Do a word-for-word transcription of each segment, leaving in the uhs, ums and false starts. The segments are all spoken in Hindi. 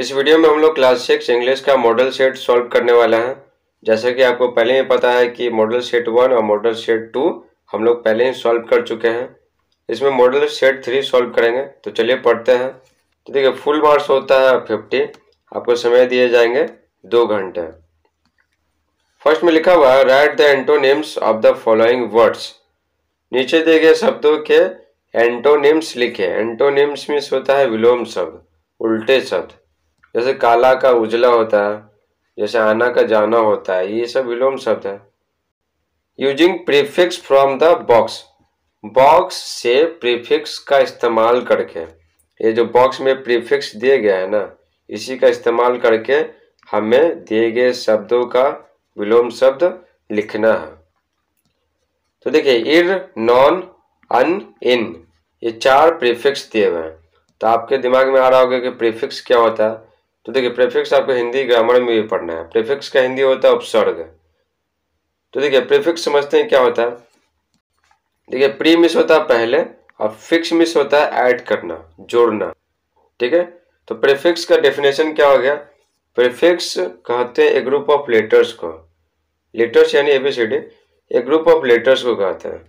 इस वीडियो में हम लोग क्लास सिक्स इंग्लिश का मॉडल सेट सॉल्व करने वाला है। जैसा कि आपको पहले ही पता है कि मॉडल सेट वन और मॉडल सेट टू हम लोग पहले ही सॉल्व कर चुके हैं। इसमें मॉडल सेट थ्री सॉल्व करेंगे, तो चलिए पढ़ते हैं। तो देखिए, फुल मार्क्स होता है फिफ्टी। आपको समय दिए जाएंगे दो घंटे। फर्स्ट में लिखा हुआ है write the antonyms of the following words. नीचे दिए गए शब्दों के एंटोनिम्स लिखे। एंटोनिम्स मीन्स होता है विलोम शब्द, उल्टे शब्द। जैसे काला का उजला होता है, जैसे आना का जाना होता है, ये सब विलोम शब्द है। Using prefix from the box, box से प्रीफिक्स का इस्तेमाल करके, ये जो बॉक्स में प्रीफिक्स दिया गया है ना, इसी का इस्तेमाल करके हमें दिए गए शब्दों का विलोम शब्द लिखना है। तो देखिए, इर, नॉन, अन, इन, ये चार प्रीफिक्स दिए हुए हैं। तो आपके दिमाग में आ रहा होगा कि प्रीफिक्स क्या होता है। तो देखिए, प्रीफिक्स आपको हिंदी ग्रामर में भी पढ़ना है। प्रीफिक्स का हिंदी होता है उपसर्ग। तो देखिए, प्रीफिक्स समझते हैं क्या होता है। देखिए, प्री मिस होता है पहले और फिक्स मिस होता है ऐड करना, जोड़ना। ठीक है, तो प्रीफिक्स का डेफिनेशन क्या हो गया। प्रीफिक्स कहते हैं एक ग्रुप ऑफ लेटर्स को, लेटर्स यानी एबीसीडी, एक ग्रुप ऑफ लेटर्स को कहते हैं।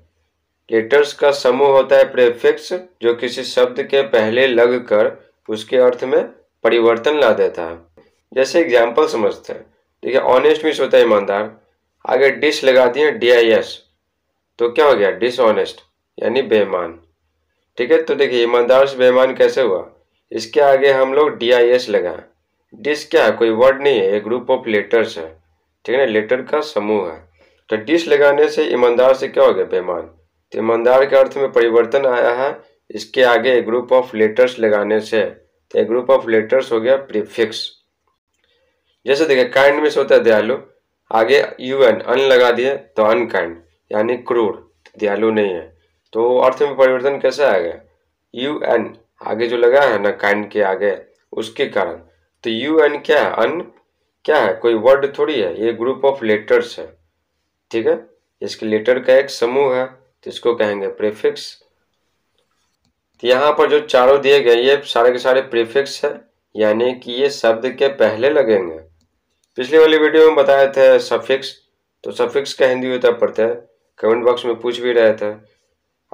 लेटर्स का समूह होता है प्रीफिक्स, जो किसी शब्द के पहले लगकर उसके अर्थ में परिवर्तन ला देता है। जैसे एग्जाम्पल समझते हैं। देखिए, ऑनेस्ट मीन्स होता है ईमानदार, आगे डिस लगा दिए डी आई एस, तो क्या हो गया, डिसऑनेस्ट यानी बेईमान। ठीक है, तो देखिए, ईमानदार से बेईमान कैसे हुआ, इसके आगे हम लोग डी आई एस लगाएं। डिस क्या है, कोई वर्ड नहीं है, एक ग्रुप ऑफ लेटर्स है। ठीक है ना, लेटर का समूह है। तो डिस लगाने से ईमानदार से क्या हो गया, बेईमान। तो ईमानदार के अर्थ में परिवर्तन आया है, इसके आगे एक ग्रुप ऑफ लेटर्स लगाने से, तो एक ग्रुप ऑफ लेटर्स हो गया प्रीफिक्स। जैसे देखिए, काइंड मीन्स होता है दयालु, आगे यू एन, अन लगा दिए तो अनकाइंड यानी क्रूर, दयालु नहीं है। तो अर्थ में परिवर्तन कैसे आ गया, यू एन आगे जो लगा है ना काइंड के आगे, उसके कारण। तो यू एन क्या है, अन क्या है, कोई वर्ड थोड़ी है, ये ग्रुप ऑफ लेटर्स है। ठीक है, इसके लेटर का एक समूह है, तो इसको कहेंगे प्रीफिक्स। तो यहाँ पर जो चारों दिए गए ये सारे के सारे प्रीफिक्स है, यानी कि ये शब्द के पहले लगेंगे। पिछले वाली वीडियो में बताए थे सफिक्स, तो सफिक्स का हिंदी होता पढ़ते हैं। कमेंट बॉक्स में पूछ भी रहे थे,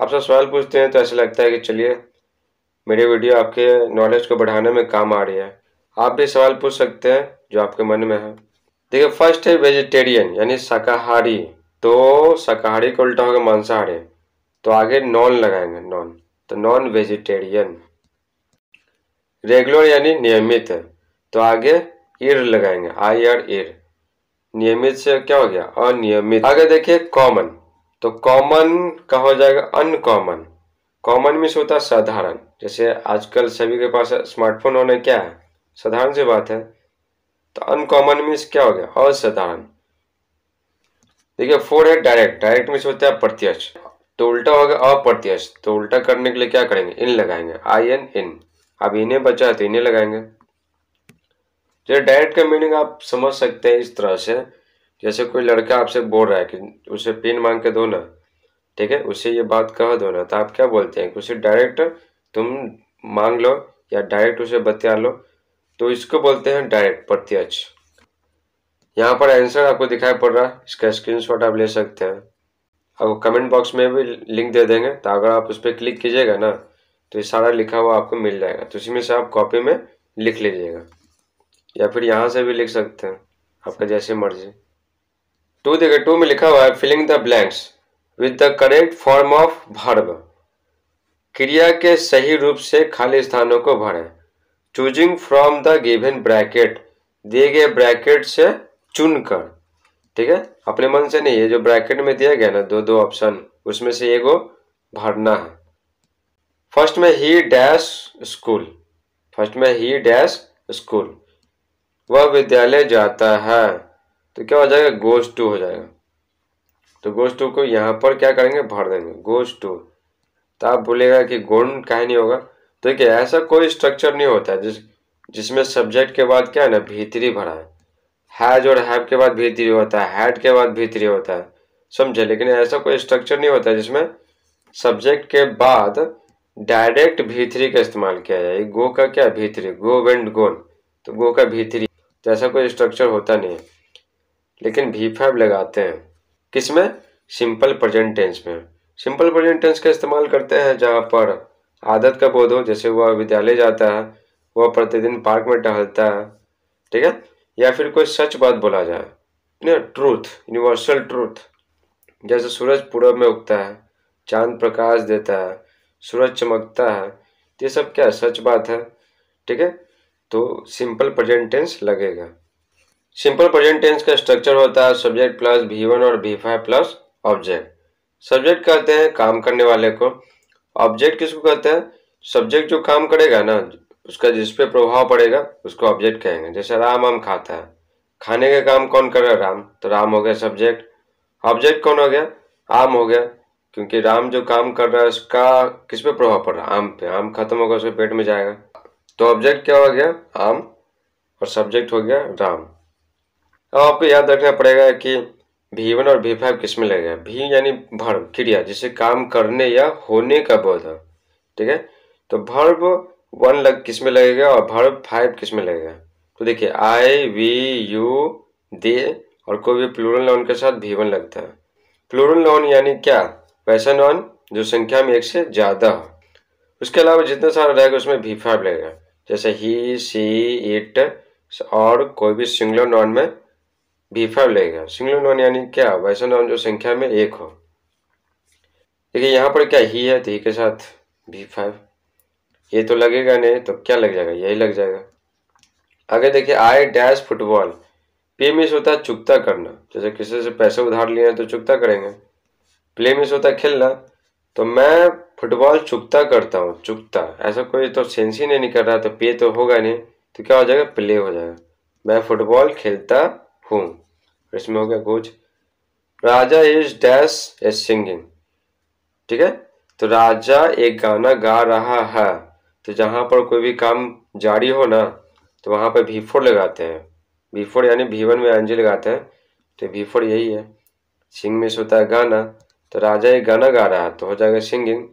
आप सब सवाल पूछते हैं, तो ऐसा लगता है कि चलिए मेरी वीडियो आपके नॉलेज को बढ़ाने में काम आ रही है। आप भी सवाल पूछ सकते हैं जो आपके मन में है। देखिए, फर्स्ट है वेजिटेरियन यानी शाकाहारी, तो शाकाहारी को उल्टा होगा मांसाहारी, तो आगे नॉन लगाएंगे, नॉन, तो नॉन वेजिटेरियन। रेगुलर यानी नियमित है, तो आगे ईर लगाएंगे, आई आर ईर, नियमित से क्या हो गया, अनियमित। आगे देखिए कॉमन, तो कॉमन का हो जाएगा अनकॉमन। कॉमन मीन्स होता है साधारण, जैसे आजकल सभी के पास स्मार्टफोन होने क्या है, साधारण सी बात है। तो अनकॉमन मीन्स क्या हो गया, असाधारण। देखिए, फोर है डायरेक्ट, डायरेक्ट मीन्स होता है प्रत्यक्ष, तो उल्टा होगा अप्रत्यक्ष। तो उल्टा करने के लिए क्या करेंगे, इन लगाएंगे, आई एन इन। अब इन्हें बचा है तो इन्हें लगाएंगे। जैसे डायरेक्ट का मीनिंग आप समझ सकते हैं इस तरह से, जैसे कोई लड़का आपसे बोल रहा है कि उसे पेन मांग के दो ना, ठीक है, उसे ये बात कह दो ना, तो आप क्या बोलते हैं, उसे डायरेक्ट तुम मांग लो या डायरेक्ट उसे बतिया लो, तो इसको बोलते हैं डायरेक्ट, प्रत्यक्ष। यहाँ पर आंसर आपको दिखाई पड़ रहा है, इसका स्क्रीनशॉट आप ले सकते हैं। आपको कमेंट बॉक्स में भी लिंक दे देंगे, तो अगर आप उस पर क्लिक कीजिएगा ना, तो ये सारा लिखा हुआ आपको मिल जाएगा। तो इसी में से आप कॉपी में लिख लीजिएगा, या फिर यहाँ से भी लिख सकते हैं, आपका जैसे मर्जी। टू देखिए, टू में लिखा हुआ है filling the blanks with the correct form of verb. क्रिया के सही रूप से खाली स्थानों को भरें। Choosing from the given bracket, दिए गए ब्रैकेट से चुनकर। ठीक है, अपने मन से नहीं, ये जो ब्रैकेट में दिया गया ना दो दो ऑप्शन, उसमें से एक को भरना है। फर्स्ट में ही डैश स्कूल, फर्स्ट में ही डैश स्कूल, वह विद्यालय जाता है, तो क्या हो जाएगा, गोज टू हो जाएगा। तो गोज टू को यहाँ पर क्या करेंगे, भर देंगे, गोज टू। तो आप बोलेगा कि गोन काहे नहीं होगा, तो देखिए ऐसा कोई स्ट्रक्चर नहीं होता है जिस जिसमें सब्जेक्ट के बाद क्या है ना भीतरी भरा है। हैज और हैव के बाद भीतरी होता है, हैड के बाद भीतरी होता है, समझे। लेकिन ऐसा कोई स्ट्रक्चर नहीं होता है जिसमें सब्जेक्ट के बाद डायरेक्ट भीतरी का इस्तेमाल किया जाए। गो का क्या भीतरी, गो वेंट गोन, तो गो का भी थ्री तो ऐसा कोई स्ट्रक्चर होता नहीं, लेकिन भी फाइव लगाते हैं किसमें, सिंपल प्रेजेंट टेंस में। सिंपल प्रेजेंट टेंस का इस्तेमाल करते हैं जहाँ पर आदत का बोध हो, जैसे वह विद्यालय जाता है, वह प्रतिदिन पार्क में टहलता है, ठीक है, या फिर कोई सच बात बोला जाए ना, ट्रूथ, यूनिवर्सल ट्रूथ। जैसे सूरज पूरब में उगता है, चांद प्रकाश देता है, सूरज चमकता है, तो ये सब क्या है, सच बात है, ठीक है, तो सिंपल प्रेजेंट टेंस लगेगा। सिंपल प्रेजेंट टेंस का स्ट्रक्चर होता है सब्जेक्ट प्लस वी वन और V five plus object. Subject कहते हैं काम करने वाले को, ऑब्जेक्ट किसको कहते हैं, सब्जेक्ट जो काम करेगा ना, उसका जिस पे प्रभाव पड़ेगा उसको ऑब्जेक्ट कहेंगे। जैसे राम आम खाता है, खाने का काम कौन कर रहा है, राम, तो राम हो गया सब्जेक्ट। ऑब्जेक्ट कौन हो गया, आम हो गया, क्योंकि राम जो काम कर रहा है उसका किस पे प्रभाव पड़ रहा है, आम पे, आम खत्म होगा उसके पेट में जाएगा, तो ऑब्जेक्ट क्या हो गया, आम, और सब्जेक्ट हो गया राम। अब आपको याद रखना पड़ेगा कि भी वन और भी फाइव किस में लगेगा, भी यानी भर्ब, क्रिया, जिसे काम करने या होने का बोध है, ठीक है, तो भर्ब वन लग किस में लगेगा और भर्ब फाइव किस में लगेगा, तो देखिए आई, वी, यू, दे और कोई भी प्लूरल नाउन के साथ भी वन लगता है। प्लूरल नाउन यानी क्या, वैसा नाउन जो संख्या में एक से ज़्यादा हो। उसके अलावा जितना सारा रहेगा उसमें भी फाइव लगेगा, जैसे ही, सी, इट और कोई भी सिंगुलर नाउन में भी फाइव लगेगा। सिंगुलर नाउन यानी क्या, वैसा नाउन जो संख्या में एक हो। देखिए यहाँ पर क्या ही है, तो ही के साथ भी फाइव, ये तो लगेगा नहीं, तो क्या लग जाएगा, यही लग जाएगा। आगे देखिए आई डैश फुटबॉल, पे मिस होता है चुकता करना, जैसे किसी से पैसे उधार लिए हैं तो चुकता करेंगे। प्ले मिस होता है खेलना, तो मैं फुटबॉल चुकता करता हूँ, चुकता, ऐसा कोई तो सेंस ही नहीं निकल रहा, तो पे तो होगा नहीं, तो क्या हो जाएगा, प्ले हो जाएगा, मैं फुटबॉल खेलता हूँ, इसमें हो गया कुछ। Raja is dash is singing, ठीक है, तो राजा एक गाना गा रहा है, तो जहाँ पर कोई भी काम जारी हो ना, तो वहाँ पर भी फोर लगाते हैं, भी फोर यानी भी वन में एनजी लगाते हैं, तो भी फोर यही है। सिंग मिस होता है गाना, तो राजा एक गाना गा रहा है, तो हो जाएगा सिंगिंग।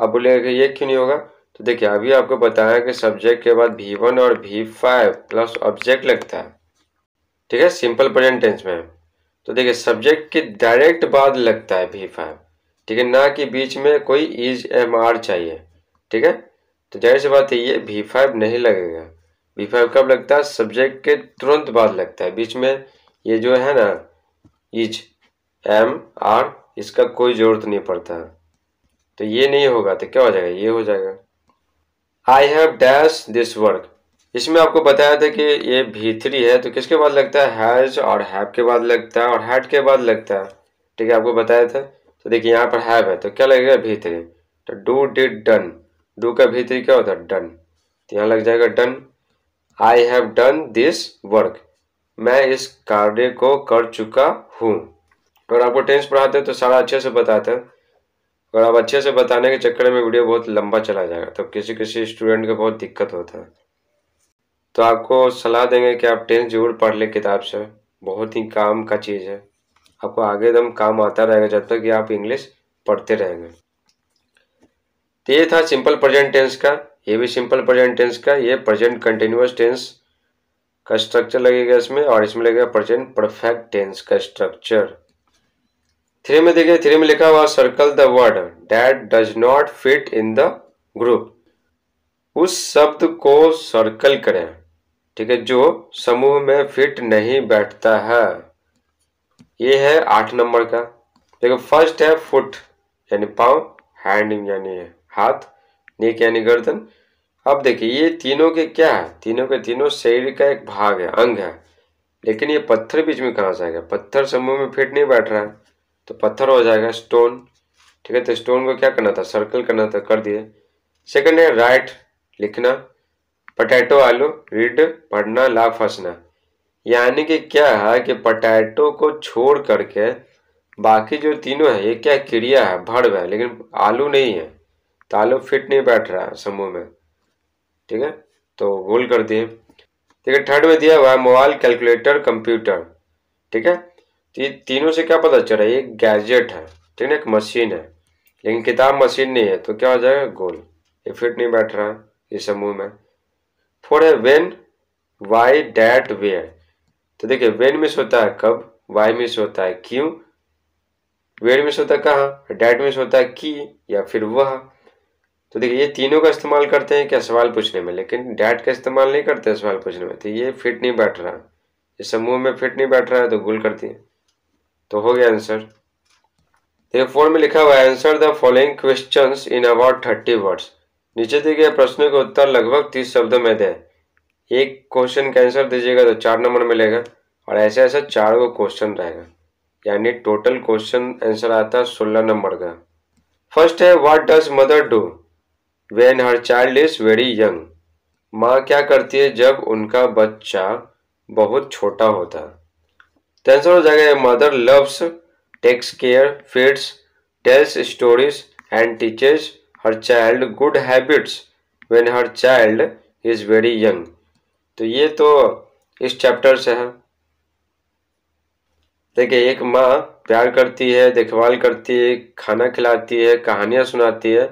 आप बोलेगा कि ये क्यों नहीं होगा, तो देखिए अभी आपको बताया कि सब्जेक्ट के बाद भी वन और भी फाइव प्लस ऑब्जेक्ट लगता है, ठीक है, सिंपल प्रेजेंट टेंस में। तो देखिए सब्जेक्ट के डायरेक्ट बाद लगता है भी फाइव, ठीक है ना, कि बीच में कोई इज एम आर चाहिए, ठीक है, तो जाहिर सी बात है ये भी फाइव नहीं लगेगा। भी फाइव कब लगता है, सब्जेक्ट के तुरंत बाद लगता है, बीच में ये जो है ना इज एम आर, इसका कोई ज़रूरत नहीं पड़ता, तो ये नहीं होगा, तो क्या हो जाएगा, ये हो जाएगा। I have dash this work, इसमें आपको बताया था कि ये भी थ्री है, तो किसके बाद लगता है, हैज और हैव के बाद लगता है और हैड के बाद लगता है, ठीक है, आपको बताया था। तो देखिए यहाँ पर हैव है, तो क्या लगेगा, भी थ्री, तो डू डिड डन, डू का भी थ्री क्या होता है, डन, तो यहाँ लग जाएगा done. I have done this work, मैं इस कार्य को कर चुका हूँ। अगर आपको टेंस पढ़ाते हैं तो सारा अच्छे से बताते हैं, अगर आप अच्छे से बताने के चक्कर में वीडियो बहुत लंबा चला जाएगा, तो किसी किसी स्टूडेंट को बहुत दिक्कत होता है। तो आपको सलाह देंगे कि आप टेंस जरूर पढ़ लें किताब से, बहुत ही काम का चीज़ है, आपको आगे एकदम काम आता रहेगा जब तक कि आप इंग्लिश पढ़ते रहेंगे। तो ये था सिंपल प्रेजेंट टेंस का, ये भी सिंपल प्रेजेंट टेंस का, ये प्रेजेंट कंटिन्यूअस टेंस का स्ट्रक्चर लगेगा इसमें, और इसमें लगेगा प्रेजेंट परफेक्ट टेंस का स्ट्रक्चर। थ्री में देखिए, थ्री में लिखा हुआ circle the word that does not fit in the group, उस शब्द को सर्कल करें, ठीक है, जो समूह में फिट नहीं बैठता है। ये है आठ नंबर का। देखो फर्स्ट है फुट यानी पाँव, हैंड यानी हाथ, नेक यानी गर्दन। अब देखिए ये तीनों के क्या है, तीनों के तीनों शरीर का एक भाग है, अंग है, लेकिन ये पत्थर बीच में कहाँ से आएगा, पत्थर समूह में फिट नहीं बैठ रहा है, तो पत्थर हो जाएगा स्टोन, ठीक है, तो स्टोन को क्या करना था, सर्कल करना था, कर दिए। सेकंड है राइट लिखना, पटैटो आलू, रीड पढ़ना, ला फंसना, यानी कि क्या है कि पोटैटो को छोड़ करके बाकी जो तीनों है, ये क्या क्रिया है, भर्ब है, लेकिन आलू नहीं है, तो आलू फिट नहीं बैठ रहा है समूह में, ठीक है, तो गोल कर दिए। ठीक है, थर्ड में दिया हुआ है मोबाइल, कैलकुलेटर, कंप्यूटर, ठीक है, तो ये तीनों से क्या पता चल रहा है, ये गैजेट है, ठीक है, एक मशीन है, लेकिन किताब मशीन नहीं है, तो क्या हो जाएगा, गोल, ये फिट नहीं बैठ रहा है ये समूह में। फोर्थ है वेन, वाई डैट वेयर। तो देखिए वेन मिस होता है कब, वाई मिस होता है क्यों, वेयर मिस होता है कहाँ, डैट मिस होता है की या फिर वह। तो देखिए ये तीनों का इस्तेमाल करते हैं क्या सवाल पूछने में, लेकिन डैट का इस्तेमाल नहीं करते सवाल पूछने में। तो ये फिट नहीं बैठ रहा, ये समूह में फिट नहीं बैठ रहा है तो भूल करती है। तो हो गया आंसर। देखिए फोर में लिखा हुआ है answer the following questions in about thirty words. नीचे दिए गए प्रश्नों के उत्तर लगभग तीस शब्दों में दें। एक क्वेश्चन का आंसर दीजिएगा तो चार नंबर मिलेगा और ऐसा ऐसा चार को क्वेश्चन रहेगा, यानी टोटल क्वेश्चन आंसर आता है सोलह नंबर का। फर्स्ट है what does mother do when her child is very young. माँ क्या करती है जब उनका बच्चा बहुत छोटा होता है। तो आंसर हो जाएगा mother loves, takes care, feeds, tells stories and teachers her child good habits when her child is very young. तो ये तो इस चैप्टर से है। देखिए एक माँ प्यार करती है, देखभाल करती है, खाना खिलाती है, कहानियाँ सुनाती है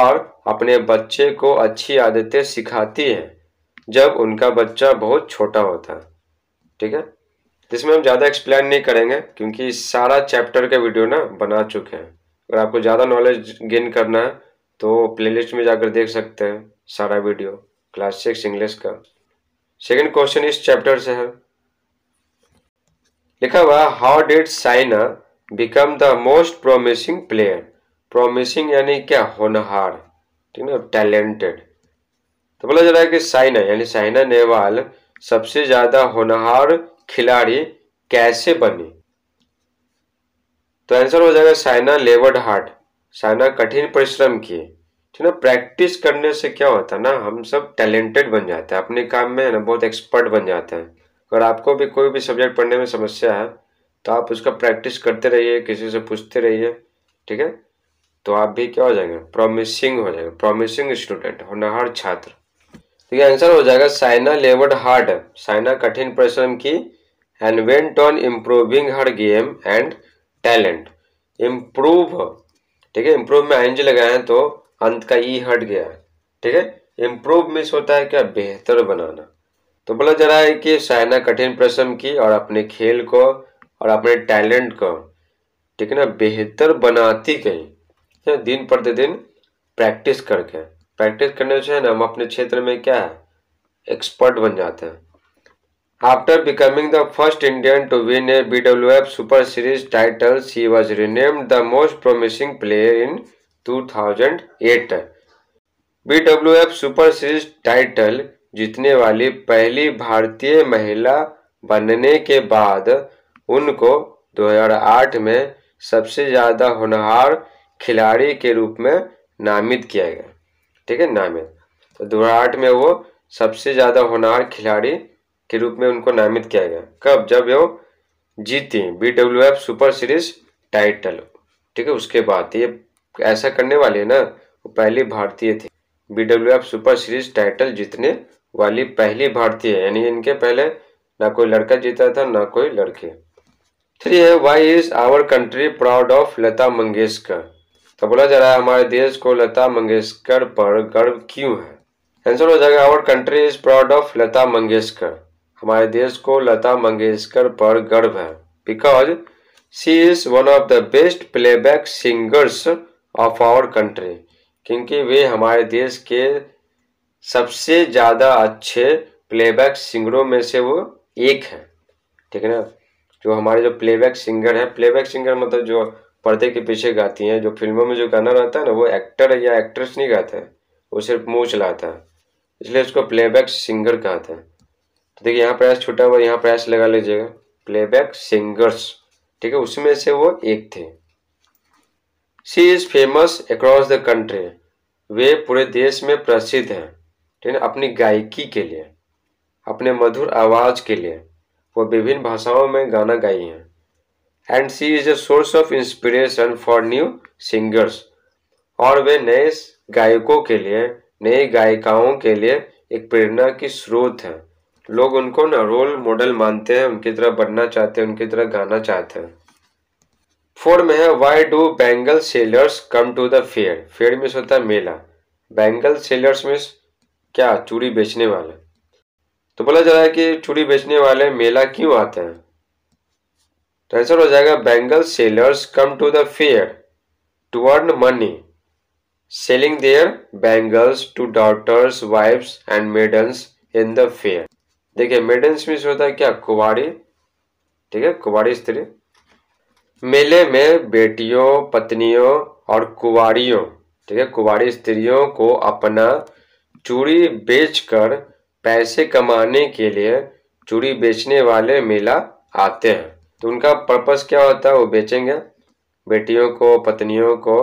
और अपने बच्चे को अच्छी आदतें सिखाती है जब उनका बच्चा बहुत छोटा होता है। ठीक है, इसमें हम ज़्यादा एक्सप्लेन नहीं करेंगे क्योंकि सारा चैप्टर का वीडियो ना बना चुके हैं। अगर आपको ज़्यादा नॉलेज गेन करना है तो प्लेलिस्ट में जाकर देख सकते हैं सारा वीडियो क्लास सिक्स इंग्लिश का। सेकंड क्वेश्चन इस चैप्टर से है, लिखा हुआ how did Saina become the most promising player. Promising यानी क्या, होनहार, ठीक ना, टैलेंटेड। तो बोला जा रहा है कि साइना यानी साइना नेहवाल सबसे ज़्यादा होनहार खिलाड़ी कैसे बनी। तो आंसर हो जाएगा साइना लेवर्ड हार्ट। साइना कठिन परिश्रम किए, ठीक ना, प्रैक्टिस करने से क्या होता है ना, हम सब टैलेंटेड बन जाते हैं अपने काम में ना, बहुत एक्सपर्ट बन जाते हैं। अगर आपको भी कोई भी सब्जेक्ट पढ़ने में समस्या है तो आप उसका प्रैक्टिस करते रहिए, किसी से पूछते रहिए, ठीक है, तो आप भी क्या हो जाएंगे, प्रॉमिसिंग हो जाएंगे, प्रॉमिसिंग स्टूडेंट, होनहार छात्र। तो ये आंसर हो जाएगा साइना लेवर्ड हार्ड। साइना कठिन परिश्रम की and went on improving her game and talent. Improve, ठीक है, इम्प्रूव में आई एन जी लगाए हैं तो अंत का ई हट गया है, ठीक है। इम्प्रूव मिस होता है क्या, बेहतर बनाना। तो बोला जा रहा है कि साइना कठिन परिश्रम की और अपने खेल को और अपने टैलेंट को, ठीक है ना, बेहतर बनाती गई दिन प्रतिदिन प्रैक्टिस करके। प्रैक्टिस करने से ना हम अपने क्षेत्र में क्या है, एक्सपर्ट बन जाते हैं। After becoming the first Indian to win a B W F Super Series title, she was renamed the most promising player in two thousand eight। B W F Super Series title जीतने वाली पहली भारतीय महिला बनने के बाद उनको दो हज़ार आठ में सबसे ज़्यादा होनहार खिलाड़ी के रूप में नामित किया गया, ठीक है, नामित। तो दो हज़ार आठ में वो सबसे ज़्यादा होनहार खिलाड़ी के रूप में उनको नामित किया गया, कब, जब वो जीती B W F super series title, ठीक है, उसके बाद। ये ऐसा करने वाले ना वो पहली भारतीय थी, B W F super series title जीतने वाली पहली भारतीय, यानी इनके पहले ना कोई लड़का जीता था ना कोई लड़की। थ्री है why is our country proud of Lata Mangeshkar. तो बोला जा रहा है हमारे देश को लता मंगेशकर पर गर्व क्यों है। आंसर हो जाएगा our country is proud of Lata Mangeshkar. हमारे देश को लता मंगेशकर पर गर्व है। Because she is one of the best playback singers of our country. क्योंकि वे हमारे देश के सबसे ज़्यादा अच्छे प्लेबैक सिंगरों में से वो एक है, ठीक है ना। जो हमारे जो प्लेबैक सिंगर है, प्लेबैक सिंगर मतलब जो पर्दे के पीछे गाती हैं, जो फिल्मों में जो गाना रहता है ना वो एक्टर या एक्ट्रेस नहीं गाता है, वो सिर्फ मुँह चलाता है, इसलिए उसको प्लेबैक सिंगर कहते हैं। तो देखिए यहाँ प्रयास छूटा हुआ, यहाँ प्रयास लगा लीजिएगा, प्लेबैक सिंगर्स, ठीक है, उसमें से वो एक थे। She is famous across the country. वे पूरे देश में प्रसिद्ध हैं, ठीक है, अपनी गायकी के लिए, अपने मधुर आवाज़ के लिए। वो विभिन्न भाषाओं में गाना गाई हैं। And she is a source of inspiration for new singers. और वे नए गायकों के लिए, नए गायिकाओं के लिए एक प्रेरणा की स्रोत हैं। लोग उनको ना रोल मॉडल मानते हैं, उनकी तरह बनना चाहते हैं, उनकी तरह गाना चाहते हैं। फोर में है why do bangle sellers come to the fair. Fair means होता है मेला, बैंगल सेलर्स मीन्स क्या, चूड़ी बेचने वाला। तो बोला जा रहा है कि चूड़ी बेचने वाले मेला क्यों आते हैं? तो आंसर हो जाएगा bangle sellers come to the fair to earn money selling their bangles to daughters wives and maidens in the fair. देखिए मेडन्स मीन्स होता है क्या? कुवारी। ठीक है, कुवारी स्त्री। मेले में बेटियों, पत्नियों और कुवारियों, ठीक है, कुवारी स्त्रियों को अपना चूड़ी बेचकर पैसे कमाने के लिए चूड़ी बेचने वाले मेला आते हैं। तो उनका पर्पस क्या होता है? वो बेचेंगे बेटियों को, पत्नियों को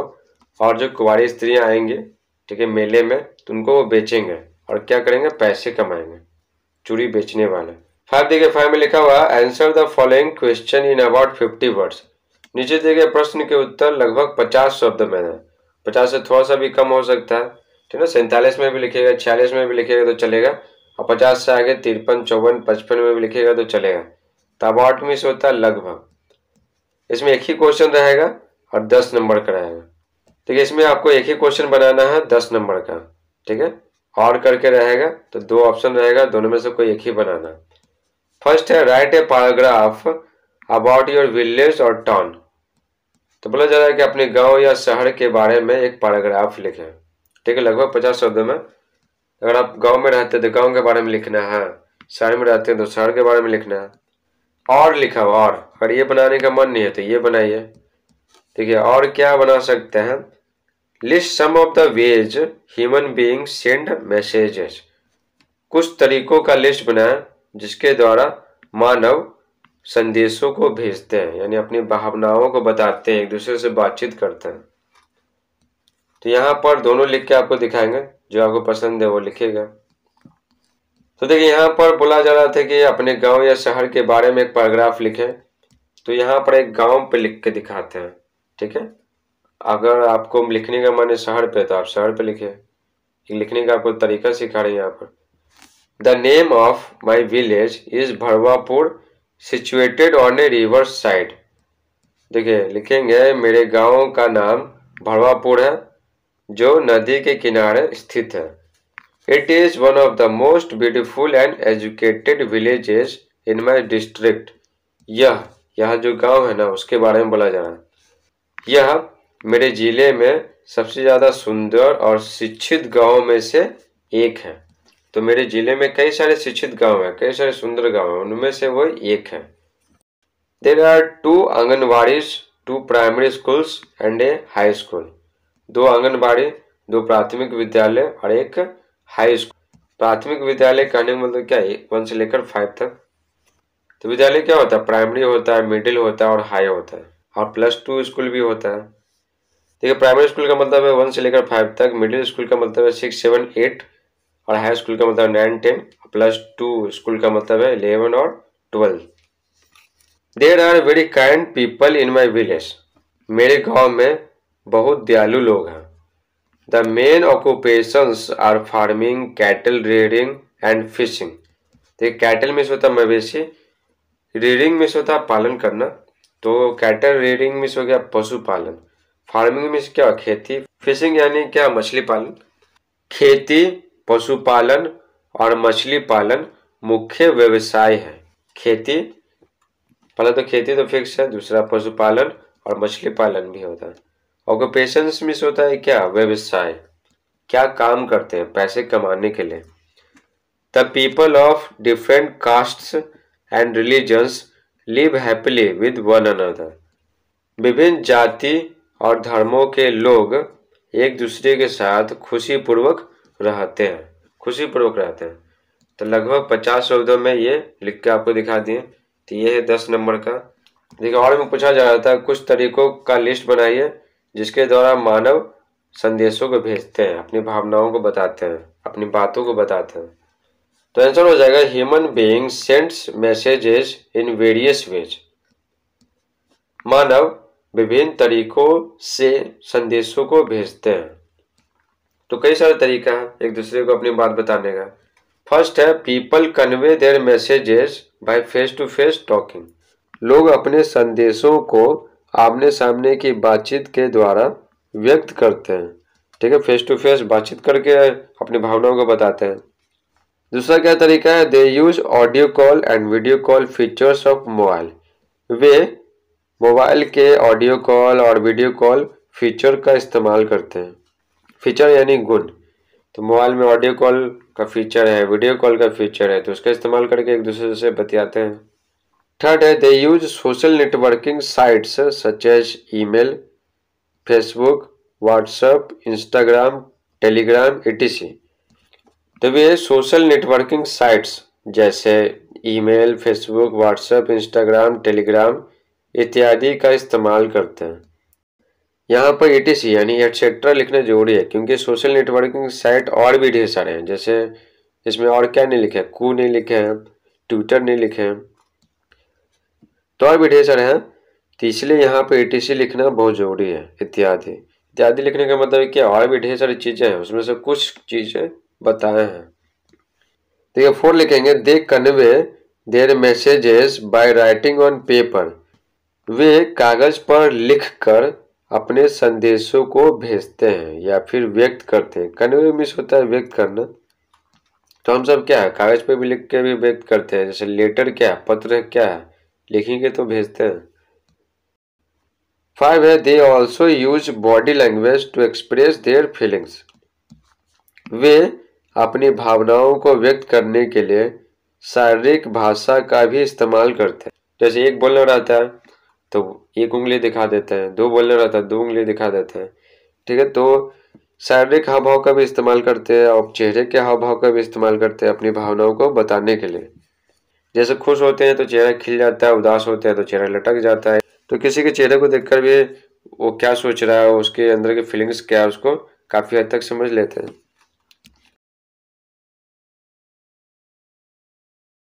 और जो कुवारी स्त्रियां आएंगी, ठीक है, मेले में, तो उनको वो बेचेंगे और क्या करेंगे? पैसे कमाएंगे चूड़ी बेचने वाले। फाइव देखिए, फाइव में लिखा हुआ answer the following question in about fifty words. नीचे दिए गए प्रश्न के उत्तर लगभग पचास शब्द में है, पचास से थोड़ा सा भी कम हो सकता है, ठीक है ना। सैंतालीस में भी लिखेगा, छियालीस में भी लिखेगा तो चलेगा, और पचास से आगे तिरपन, चौवन, पचपन में भी लिखेगा तो चलेगा। तो अबाउट में से होता है लगभग, इसमें एक ही क्वेश्चन रहेगा और दस नंबर का रहेगा। ठीक है, इसमें आपको एक ही क्वेश्चन बनाना है दस नंबर का, ठीक है, और करके रहेगा तो दो ऑप्शन रहेगा, दोनों में से कोई एक ही बनाना। फर्स्ट है write a paragraph about your village और टाउन। तो बोला जा रहा है कि अपने गांव या शहर के बारे में एक पैराग्राफ लिखें, ठीक है, लगभग पचास शब्दों में। अगर आप गांव में रहते हैं तो गांव के बारे में लिखना है, शहर में रहते हैं तो शहर के बारे में लिखना है। और लिखा हुआ, और अगर ये बनाने का मन नहीं है तो ये बनाइए, ठीक है। और क्या बना सकते हैं? List some of the ways human being send messages. कुछ तरीकों का लिस्ट बनाएं जिसके द्वारा मानव संदेशों को भेजते हैं, यानी अपनी भावनाओं को बताते हैं, एक दूसरे से बातचीत करते हैं। तो यहाँ पर दोनों लिख के आपको दिखाएंगे, जो आपको पसंद है वो लिखेगा। तो देखिए यहाँ पर बोला जा रहा था कि अपने गांव या शहर के बारे में एक पैराग्राफ लिखें, तो यहाँ पर एक गांव पे लिख के दिखाते हैं, ठीक है। अगर आपको लिखने का मन है शहर पे तो आप शहर पे लिखें, लिखने का आपको तरीका सिखा रहे हैं यहाँ पर। The name of my village is Bharwapur situated on a river side. देखिए लिखेंगे मेरे गांव का नाम भरवापुर है जो नदी के किनारे स्थित है। It is one of the most beautiful and educated villages in my district. यह यह जो गांव है ना उसके बारे में बोला जा रहा है। यह मेरे ज़िले में सबसे ज़्यादा सुंदर और शिक्षित गाँव में से एक है। तो मेरे ज़िले में कई सारे शिक्षित गांव हैं, कई सारे सुंदर गांव हैं, उनमें से वो एक है। There are two anganwadis, two primary schools and a high school. दो आंगनबाड़ी, दो प्राथमिक विद्यालय और एक हाई स्कूल। प्राथमिक विद्यालय कहने का मतलब क्या है? वन से लेकर फाइव तक। तो विद्यालय क्या होता है? प्राइमरी होता है, मिडिल होता है और हाई होता है, और प्लस टू स्कूल भी होता है। देखिए प्राइमरी स्कूल का मतलब है वन से लेकर फाइव तक, मिडिल स्कूल का मतलब है सिक्स सेवन एट और हाई स्कूल का मतलब nine ten, plus two school का मतलब है इलेवन और twelve. There are very kind people in my village. मेरे गांव में बहुत दयालु लोग हैं। The main occupations are farming, cattle rearing and fishing. देखिए कैटल में होता है मवेशी, रेयरिंग में होता है पालन करना, तो कैटल रेयरिंग में हो गया पशुपालन, फार्मिंग में क्या खेती, फिशिंग यानी क्या मछली पालन। खेती, पशुपालन और मछली पालन मुख्य व्यवसाय है। खेती पहला तो खेती तो फिक्स है, दूसरा पशुपालन और मछली पालन भी होता है। ऑक्यूपेशंस में होता है क्या? व्यवसाय, क्या काम करते हैं पैसे कमाने के लिए। The people of different castes and religions live happily with one another. विभिन्न जाति और धर्मों के लोग एक दूसरे के साथ खुशी पूर्वक रहते हैं, खुशी पूर्वक रहते हैं। तो लगभग पचास शब्दों में ये लिख के आपको दिखा दिए। तो ये है दस नंबर का। देखिए और में पूछा जा रहा था कुछ तरीकों का लिस्ट बनाइए जिसके द्वारा मानव संदेशों को भेजते हैं, अपनी भावनाओं को बताते हैं, अपनी बातों को बताते हैं। तो आंसर हो जाएगा human being sends messages in various ways. मानव विभिन्न तरीकों से संदेशों को भेजते हैं। तो कई सारे तरीका है एक दूसरे को अपनी बात बताने का। फर्स्ट है people convey their messages by face to face talking. लोग अपने संदेशों को आमने सामने की बातचीत के द्वारा व्यक्त करते हैं, ठीक है, फेस टू फेस बातचीत करके अपनी भावनाओं को बताते हैं। दूसरा क्या तरीका है, they use audio call and video call features of mobile, वे मोबाइल के ऑडियो कॉल और वीडियो कॉल फीचर का इस्तेमाल करते हैं। फीचर यानी गुण, तो मोबाइल में ऑडियो कॉल का फीचर है, वीडियो कॉल का फीचर है, तो उसका इस्तेमाल करके एक दूसरे से बतियाते हैं। थर्ड है, they use social networking sites such as email, Facebook, WhatsApp, Instagram, Telegram, E T C. तो ये सोशल नेटवर्किंग साइट्स जैसे email, Facebook, WhatsApp, Instagram, Telegram इत्यादि का इस्तेमाल करते हैं। यहाँ पर ई टी सी यानी एटसेट्रा लिखना जरूरी है क्योंकि सोशल नेटवर्किंग साइट और भी ढेर सारे हैं, जैसे इसमें और क्या नहीं लिखे, कू नहीं लिखे हैं, ट्विटर नहीं लिखे हैं, तो और भी ढेर सारे हैं, तो इसलिए यहाँ पर ई टी सी लिखना बहुत ज़रूरी है। इत्यादि इत्यादि लिखने का मतलब क्या, और भी ढेर सारी चीज़ें हैं, उसमें से कुछ चीज़ें बताए हैं। तो ये फोर लिखेंगे, they convey their messages by writing on paper, वे कागज़ पर लिख कर अपने संदेशों को भेजते हैं या फिर व्यक्त करते हैं। कन्वे मिस होता है व्यक्त करना, तो हम सब क्या है कागज़ पे भी लिख के भी व्यक्त करते हैं, जैसे लेटर क्या है, पत्र क्या है, लिखेंगे तो भेजते हैं। फाइव है, they also use body language to express their feelings, वे अपनी भावनाओं को व्यक्त करने के लिए शारीरिक भाषा का भी इस्तेमाल करते हैं। जैसे एक बोलना रहता है तो एक उंगली दिखा देते हैं, दो बोलना रहता है दो उंगली दिखा देते हैं, ठीक है, तो शारीरिक हाव भाव का भी इस्तेमाल करते हैं और चेहरे के हाव भाव का भी इस्तेमाल करते हैं अपनी भावनाओं को बताने के लिए। जैसे खुश होते हैं तो चेहरा खिल जाता है, उदास होते हैं तो चेहरा लटक जाता है, तो किसी के चेहरे को देखकर भी वो क्या सोच रहा है, उसके अंदर की फीलिंग्स क्या है, उसको काफ़ी हद तक समझ लेते हैं।